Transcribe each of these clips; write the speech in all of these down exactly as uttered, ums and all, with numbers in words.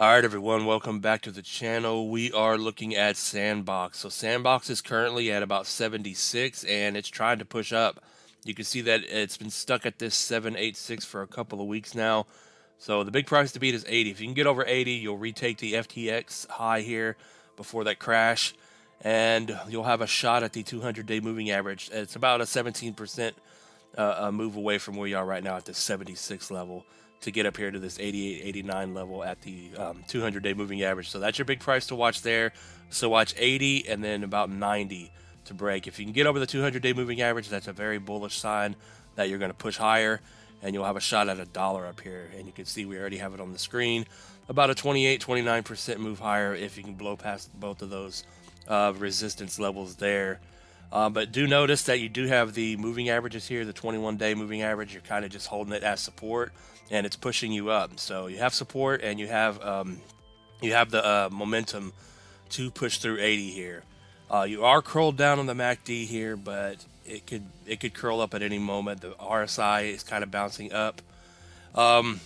All right, everyone, welcome back to the channel. We are looking at Sandbox. So Sandbox is currently at about seventy-six and it's trying to push up. You can see that it's been stuck at this seven eighty-six for a couple of weeks now. So the big price to beat is eighty. If you can get over eighty, you'll retake the F T X high here before that crash, and you'll have a shot at the two hundred day moving average. It's about a seventeen percent uh, move away from where you are right now at the seventy-six level to get up here to this eighty-eight, eighty-nine level at the um, two hundred day moving average. So that's your big price to watch there. So watch eighty and then about ninety to break. If you can get over the two hundred day moving average, that's a very bullish sign that you're going to push higher, and you'll have a shot at a dollar up here. And you can see we already have it on the screen, about a twenty-eight, twenty-nine percent move higher if you can blow past both of those uh, resistance levels there. Uh, but do notice that you do have the moving averages here, the twenty-one day moving average. You're kind of just holding it as support, and it's pushing you up. So you have support, and you have um, you have the uh, momentum to push through eighty here. Uh, you are curled down on the M A C D here, but it could it could curl up at any moment. The R S I is kind of bouncing up. Um,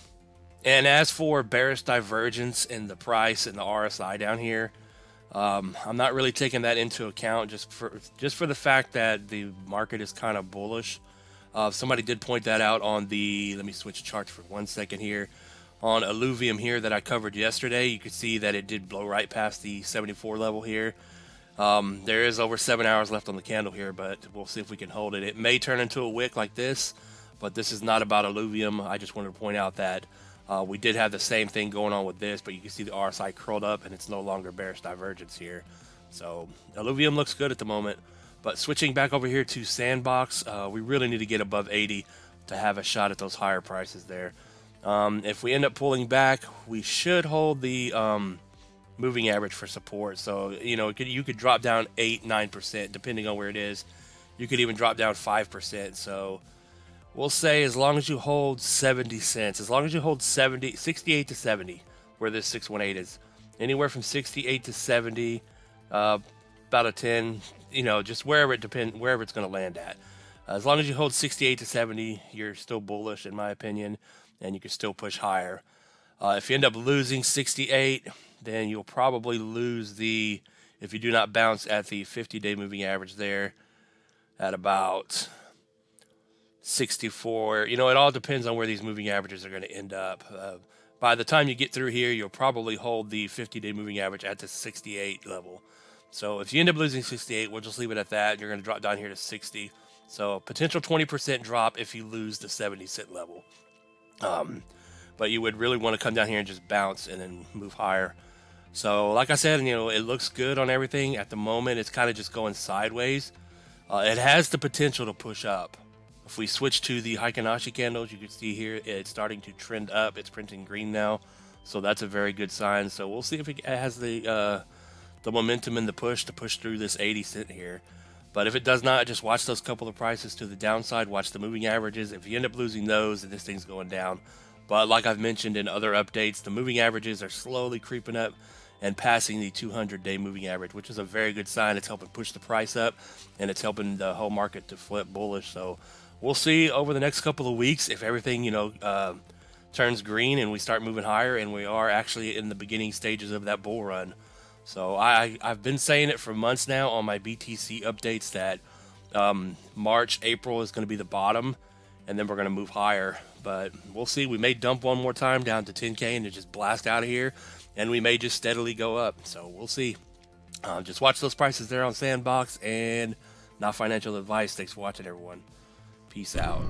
and as for bearish divergence in the price and the R S I down here, Um, I'm not really taking that into account just for just for the fact that the market is kind of bullish. Uh, somebody did point that out on the, let me switch charts for one second here, on Illuvium here that I covered yesterday. You could see that it did blow right past the seventy-four level here. Um, there is over seven hours left on the candle here, but we'll see if we can hold it. It may turn into a wick like this, but this is not about Illuvium. I just wanted to point out that Uh, we did have the same thing going on with this, but you can see the R S I curled up and it's no longer bearish divergence here. So Illuvium looks good at the moment. But switching back over here to Sandbox, uh, we really need to get above eighty to have a shot at those higher prices there. Um, if we end up pulling back, we should hold the um, moving average for support. So, you know, it could, you could drop down eight, nine percent depending on where it is. You could even drop down five percent. So we'll say as long as you hold seventy cents, as long as you hold seventy, sixty-eight to seventy, where this six eighteen is, anywhere from sixty-eight to seventy, uh, about a ten, you know, just wherever it depend, wherever it's going to land at. Uh, as long as you hold sixty-eight to seventy, you're still bullish, in my opinion, and you can still push higher. Uh, if you end up losing sixty-eight, then you'll probably lose the, if you do not bounce at the fifty day moving average there, at about sixty-four. You know, it all depends on where these moving averages are going to end up. Uh, by the time you get through here, you'll probably hold the fifty day moving average at the sixty-eight level. So if you end up losing sixty-eight, we'll just leave it at that. You're going to drop down here to sixty. So a potential twenty percent drop if you lose the seventy cent level. Um, but you would really want to come down here and just bounce and then move higher. So like I said, you know, it looks good on everything. At the moment, it's kind of just going sideways. Uh, it has the potential to push up. If we switch to the Heiken Ashi candles, you can see here it's starting to trend up. It's printing green now, so that's a very good sign. So we'll see if it has the uh, the momentum and the push to push through this eighty cent here. But if it does not, just watch those couple of prices to the downside. Watch the moving averages. If you end up losing those, then this thing's going down. But like I've mentioned in other updates, the moving averages are slowly creeping up and passing the two hundred day moving average, which is a very good sign. It's helping push the price up, and it's helping the whole market to flip bullish. So we'll see over the next couple of weeks if everything, you know, uh, turns green and we start moving higher, and we are actually in the beginning stages of that bull run. So I, I've been saying it for months now on my B T C updates that um, March, April is going to be the bottom, and then we're going to move higher. But we'll see. We may dump one more time down to ten K and just blast out of here, and we may just steadily go up. So we'll see. Uh, just watch those prices there on Sandbox, and not financial advice. Thanks for watching, everyone. Peace out.